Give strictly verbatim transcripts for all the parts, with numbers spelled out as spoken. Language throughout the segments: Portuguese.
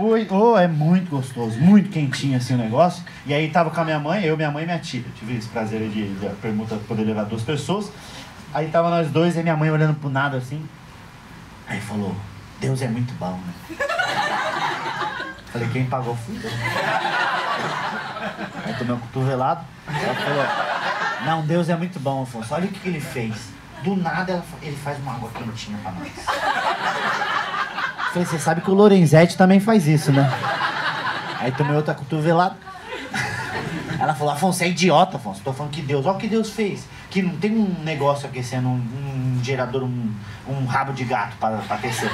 Oi, oh, é muito gostoso, muito quentinho assim o negócio. E aí tava com a minha mãe, eu, minha mãe e minha tia. Eu tive esse prazer de, de a permuta poder levar duas pessoas. Aí tava nós dois e minha mãe olhando pro nada assim. Aí falou, Deus é muito bom, né? Falei, quem pagou fui eu. Aí tomei um cotovelado. Ela falou, não, Deus é muito bom, Afonso. Olha o que, que ele fez. Do nada ele faz uma água quentinha pra nós. Falei, você sabe que o Lorenzetti também faz isso, né? Aí tomei outra cotovelada. Ela falou, Afonso, é idiota, Afonso. Tô falando que Deus, olha o que Deus fez. Que não tem um negócio aquecendo, um, um gerador, um, um rabo de gato pra, pra aquecer.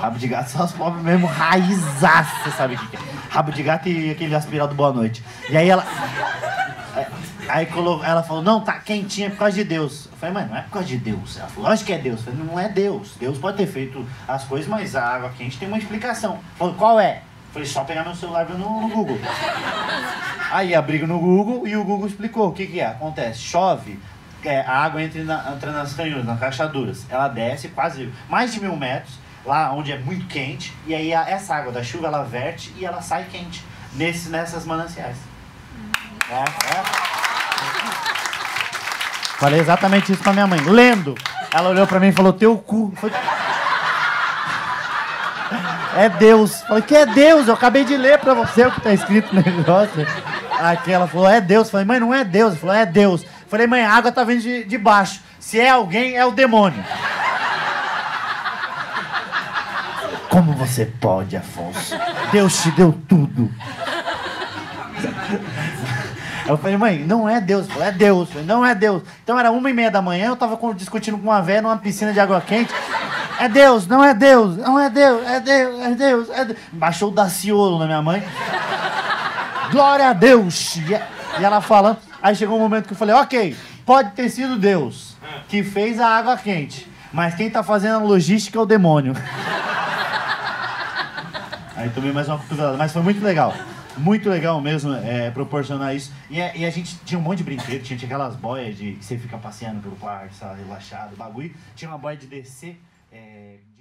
Rabo de gato são as pobres mesmo, raizaço, você sabe o que é. Rabo de gato e aquele aspiral do Boa Noite. E aí ela... Aí ela falou, não, tá quentinha por causa de Deus. Eu falei, mas não é por causa de Deus. Ela falou, lógico que é Deus. Eu falei, não é Deus. Deus pode ter feito as coisas, mas a água quente tem uma explicação. Falou, qual é? Eu falei, só pegar meu celular e ver no, no Google. Aí abrigo no Google e o Google explicou o que que é. Acontece, chove, é, a água entra, na, entra nas canhuras, nas rachaduras. Ela desce quase mais de mil metros, lá onde é muito quente. E aí a, essa água da chuva, ela verte e ela sai quente nesse, nessas mananciais. É, é... Falei exatamente isso pra minha mãe. Lendo, ela olhou pra mim e falou, teu cu. Foi... É Deus. Falei, que é Deus? Eu acabei de ler pra você o que tá escrito no negócio. Aqui ela falou, é Deus. Falei, mãe, não é Deus. Falou, é Deus. Falei, mãe, a água tá vindo de, de baixo. Se é alguém, é o demônio. Como você pode, Afonso? Deus te deu tudo. Eu falei, mãe, não é Deus. Falei, é Deus. Falei, não é Deus. Então era uma e meia da manhã, eu tava discutindo com uma velha numa piscina de água quente. É Deus, não é Deus, não é Deus, é Deus, é Deus, é Deus. Baixou o Daciolo na minha mãe. Glória a Deus. E ela falando. Aí chegou um momento que eu falei, ok, pode ter sido Deus que fez a água quente, mas quem tá fazendo a logística é o demônio. Aí tomei mais uma cotovelada, mas foi muito legal. Muito legal mesmo, é, proporcionar isso. E a, e a gente tinha um monte de brinquedo, tinha, tinha aquelas boias de que você fica passeando pelo quarto, relaxado, bagulho. Tinha uma boia de descer. É...